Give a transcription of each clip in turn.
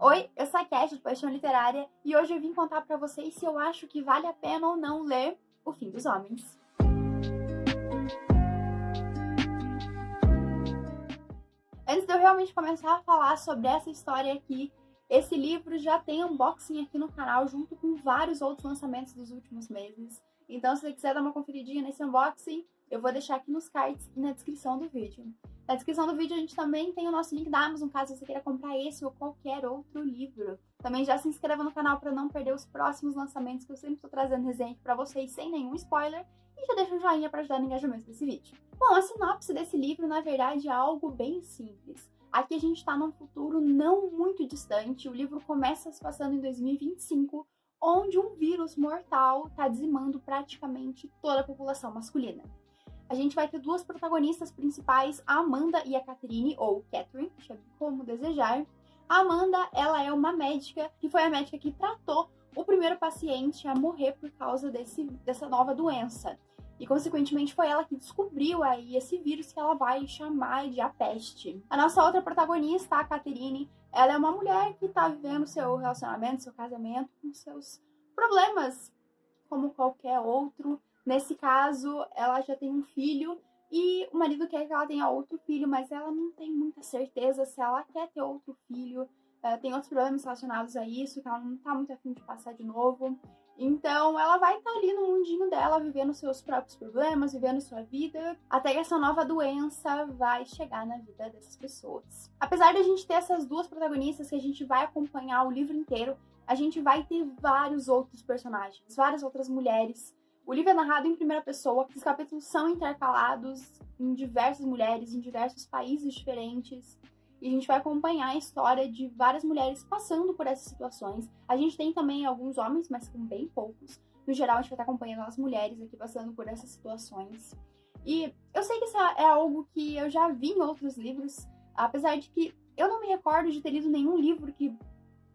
Oi, eu sou a Cath do Paixão Literária e hoje eu vim contar pra vocês se eu acho que vale a pena ou não ler O Fim dos Homens. Antes de eu realmente começar a falar sobre essa história aqui, esse livro já tem unboxing aqui no canal junto com vários outros lançamentos dos últimos meses. Então se você quiser dar uma conferidinha nesse unboxing, eu vou deixar aqui nos cards e na descrição do vídeo. Na descrição do vídeo a gente também tem o nosso link da Amazon, caso você queira comprar esse ou qualquer outro livro. Também já se inscreva no canal para não perder os próximos lançamentos, que eu sempre estou trazendo resenha aqui para vocês sem nenhum spoiler. E já deixa um joinha para ajudar no engajamento desse vídeo. Bom, a sinopse desse livro, na verdade, é algo bem simples. Aqui a gente está num futuro não muito distante. O livro começa se passando em 2025, onde um vírus mortal está dizimando praticamente toda a população masculina. A gente vai ter duas protagonistas principais, a Amanda e a Catherine, ou Catherine, chame como desejar. A Amanda, ela é uma médica, que foi a médica que tratou o primeiro paciente a morrer por causa dessa nova doença. E, consequentemente, foi ela que descobriu aí esse vírus que ela vai chamar de a peste. A nossa outra protagonista, a Catherine, ela é uma mulher que tá vivendo seu relacionamento, seu casamento, com seus problemas, como qualquer outro. Nesse caso, ela já tem um filho e o marido quer que ela tenha outro filho, mas ela não tem muita certeza se ela quer ter outro filho. Tem outros problemas relacionados a isso, que ela não tá muito afim de passar de novo. Então, ela vai estar ali no mundinho dela, vivendo seus próprios problemas, vivendo sua vida, até que essa nova doença vai chegar na vida dessas pessoas. Apesar de a gente ter essas duas protagonistas que a gente vai acompanhar o livro inteiro, a gente vai ter vários outros personagens, várias outras mulheres. O livro é narrado em primeira pessoa, os capítulos são intercalados em diversas mulheres, em diversos países diferentes, e a gente vai acompanhar a história de várias mulheres passando por essas situações. A gente tem também alguns homens, mas com bem poucos. No geral, a gente vai estar acompanhando as mulheres aqui passando por essas situações. E eu sei que isso é algo que eu já vi em outros livros, apesar de que eu não me recordo de ter lido nenhum livro que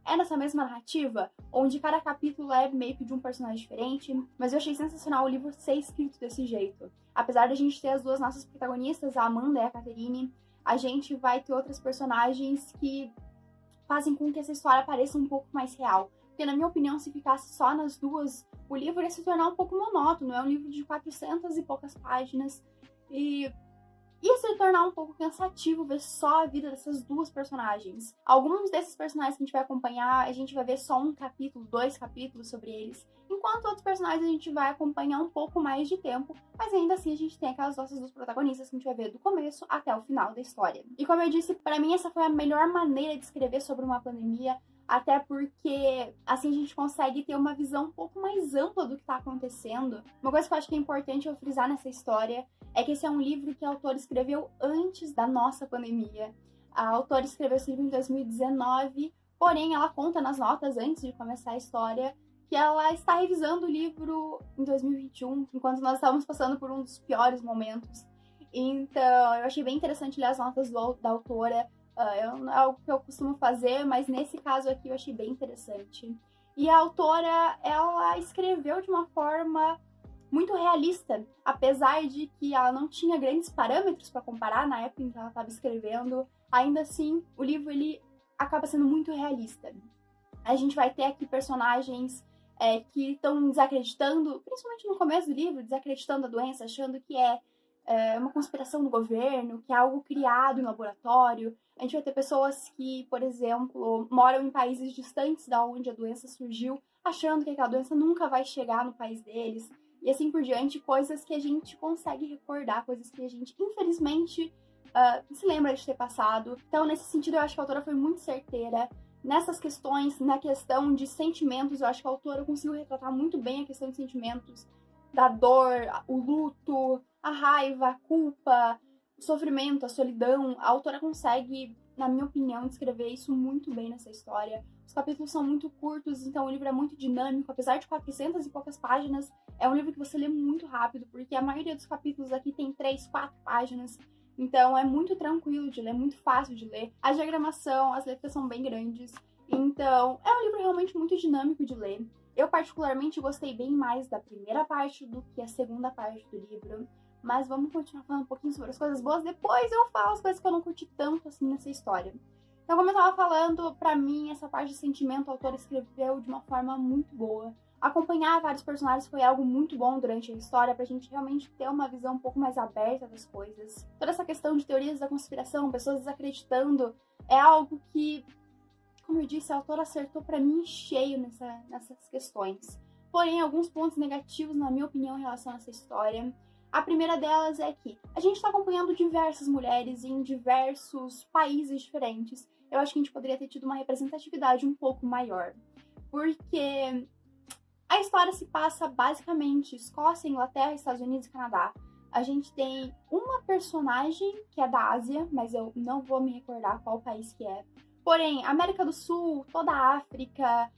é nessa mesma narrativa, onde cada capítulo é meio que de um personagem diferente, mas eu achei sensacional o livro ser escrito desse jeito. Apesar de a gente ter as duas nossas protagonistas, a Amanda e a Catherine, a gente vai ter outras personagens que fazem com que essa história pareça um pouco mais real. Porque, na minha opinião, se ficasse só nas duas, o livro ia se tornar um pouco monótono. É um livro de 400 e poucas páginas, e ia se tornar um pouco cansativo ver só a vida dessas duas personagens. Alguns desses personagens que a gente vai acompanhar, a gente vai ver só um capítulo, dois capítulos sobre eles, enquanto outros personagens a gente vai acompanhar um pouco mais de tempo, mas ainda assim a gente tem aquelas nossas duas protagonistas que a gente vai ver do começo até o final da história. E como eu disse, pra mim essa foi a melhor maneira de escrever sobre uma pandemia, até porque assim a gente consegue ter uma visão um pouco mais ampla do que está acontecendo. Uma coisa que eu acho que é importante eu frisar nessa história é que esse é um livro que o autor escreveu antes da nossa pandemia. A autora escreveu esse livro em 2019, porém ela conta nas notas antes de começar a história que ela está revisando o livro em 2021, enquanto nós estávamos passando por um dos piores momentos. Então eu achei bem interessante ler as notas da autora. É algo que eu costumo fazer, mas nesse caso aqui eu achei bem interessante. E a autora, ela escreveu de uma forma muito realista, apesar de que ela não tinha grandes parâmetros para comparar na época em que ela estava escrevendo. Ainda assim, o livro ele acaba sendo muito realista. A gente vai ter aqui personagens que estão desacreditando, principalmente no começo do livro, desacreditando a doença, achando que é uma conspiração do governo, que é algo criado em laboratório. A gente vai ter pessoas que, por exemplo, moram em países distantes da onde a doença surgiu, achando que aquela doença nunca vai chegar no país deles, e assim por diante, coisas que a gente consegue recordar, coisas que a gente, infelizmente, se lembra de ter passado. Então, nesse sentido, eu acho que a autora foi muito certeira. Nessas questões, na questão de sentimentos, eu acho que a autora conseguiu retratar muito bem a questão de sentimentos, da dor, o luto, a raiva, a culpa, o sofrimento, a solidão. A autora consegue, na minha opinião, descrever isso muito bem nessa história. Os capítulos são muito curtos, então o livro é muito dinâmico. Apesar de 400 e poucas páginas, é um livro que você lê muito rápido, porque a maioria dos capítulos aqui tem 3, 4 páginas. Então é muito tranquilo de ler, muito fácil de ler. A diagramação, as letras são bem grandes. Então é um livro realmente muito dinâmico de ler. Eu particularmente gostei bem mais da primeira parte do que a segunda parte do livro. Mas vamos continuar falando um pouquinho sobre as coisas boas, depois eu falo as coisas que eu não curti tanto assim nessa história. Então, como eu estava falando, para mim, essa parte de sentimento, o autor escreveu de uma forma muito boa. Acompanhar vários personagens foi algo muito bom durante a história, pra gente realmente ter uma visão um pouco mais aberta das coisas. Toda essa questão de teorias da conspiração, pessoas desacreditando, é algo que, como eu disse, a autora acertou pra mim cheio nessas questões. Porém, alguns pontos negativos, na minha opinião, em relação a essa história. A primeira delas é que a gente está acompanhando diversas mulheres em diversos países diferentes. Eu acho que a gente poderia ter tido uma representatividade um pouco maior. Porque a história se passa basicamente Escócia, Inglaterra, Estados Unidos e Canadá. A gente tem uma personagem que é da Ásia, mas eu não vou me recordar qual país que é. Porém, América do Sul, toda a África,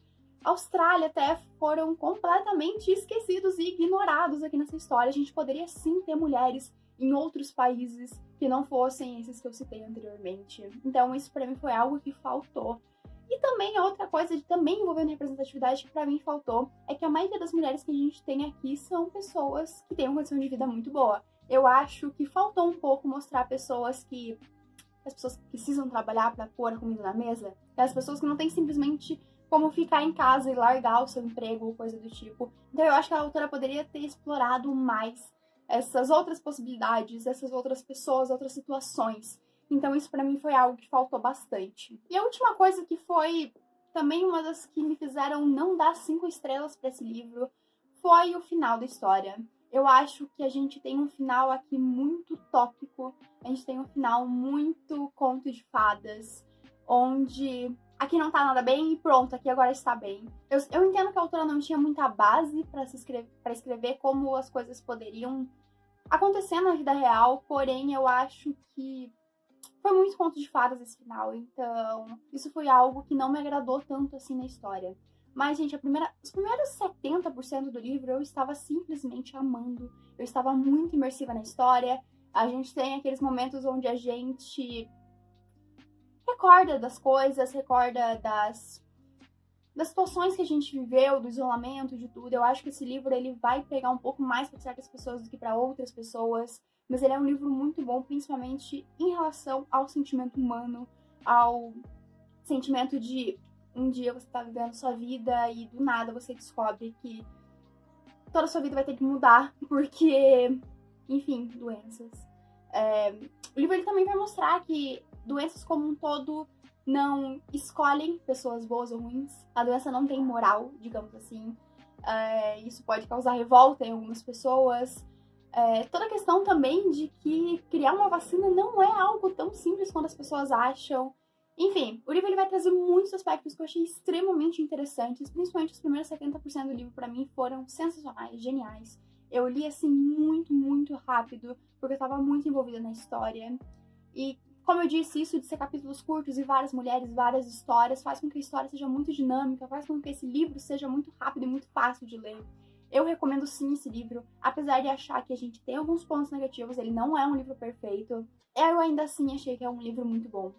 Austrália até foram completamente esquecidos e ignorados aqui nessa história. A gente poderia sim ter mulheres em outros países que não fossem esses que eu citei anteriormente. Então isso pra mim foi algo que faltou. E também outra coisa, também envolvendo representatividade, que pra mim faltou, é que a maioria das mulheres que a gente tem aqui são pessoas que têm uma condição de vida muito boa. Eu acho que faltou um pouco mostrar as pessoas que precisam trabalhar pra pôr a comida na mesa, e as pessoas que não têm simplesmente como ficar em casa e largar o seu emprego ou coisa do tipo. Então eu acho que a autora poderia ter explorado mais essas outras possibilidades, essas outras pessoas, outras situações. Então isso pra mim foi algo que faltou bastante. E a última coisa que foi também uma das que me fizeram não dar 5 estrelas pra esse livro foi o final da história. Eu acho que a gente tem um final aqui muito tópico, a gente tem um final muito conto de fadas, onde aqui não tá nada bem e pronto, aqui agora está bem. Eu entendo que a autora não tinha muita base pra escrever como as coisas poderiam acontecer na vida real, porém eu acho que foi muito conto de fadas esse final, então isso foi algo que não me agradou tanto assim na história. Mas, gente, os primeiros 70% do livro eu estava simplesmente amando. Eu estava muito imersiva na história. A gente tem aqueles momentos onde a gente recorda das coisas, recorda das situações que a gente viveu, do isolamento, de tudo. Eu acho que esse livro ele vai pegar um pouco mais para certas pessoas do que para outras pessoas. Mas ele é um livro muito bom, principalmente em relação ao sentimento humano, ao sentimento de um dia você tá vivendo sua vida e do nada você descobre que toda a sua vida vai ter que mudar porque, enfim, doenças. O livro ele também vai mostrar que doenças como um todo não escolhem pessoas boas ou ruins. A doença não tem moral, digamos assim. Isso pode causar revolta em algumas pessoas. Toda a questão também de que criar uma vacina não é algo tão simples quanto as pessoas acham. Enfim, o livro ele vai trazer muitos aspectos que eu achei extremamente interessantes, principalmente os primeiros 70% do livro pra mim foram sensacionais, geniais. Eu li assim muito, muito rápido, porque eu tava muito envolvida na história. E como eu disse, isso de ser capítulos curtos e várias mulheres, várias histórias, faz com que a história seja muito dinâmica, faz com que esse livro seja muito rápido e muito fácil de ler. Eu recomendo sim esse livro, apesar de achar que a gente tem alguns pontos negativos, ele não é um livro perfeito. Eu ainda assim achei que é um livro muito bom.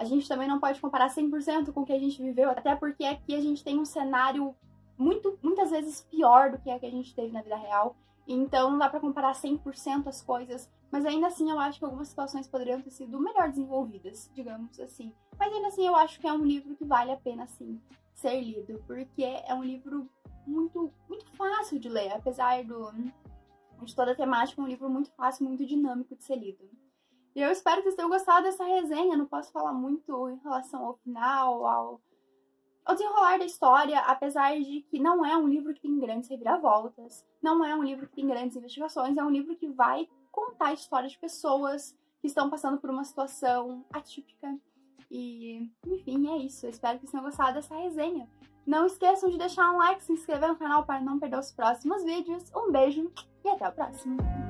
A gente também não pode comparar 100% com o que a gente viveu, até porque aqui a gente tem um cenário muitas vezes pior do que a gente teve na vida real. Então não dá pra comparar 100% as coisas, mas ainda assim eu acho que algumas situações poderiam ter sido melhor desenvolvidas, digamos assim. Mas ainda assim eu acho que é um livro que vale a pena sim ser lido, porque é um livro muito, muito fácil de ler, apesar de toda a temática, é um livro muito fácil, muito dinâmico de ser lido. E eu espero que vocês tenham gostado dessa resenha, não posso falar muito em relação ao final, ao desenrolar da história, apesar de que não é um livro que tem grandes reviravoltas, não é um livro que tem grandes investigações, é um livro que vai contar a história de pessoas que estão passando por uma situação atípica. E, enfim, é isso. Eu espero que vocês tenham gostado dessa resenha. Não esqueçam de deixar um like, se inscrever no canal para não perder os próximos vídeos. Um beijo e até o próximo!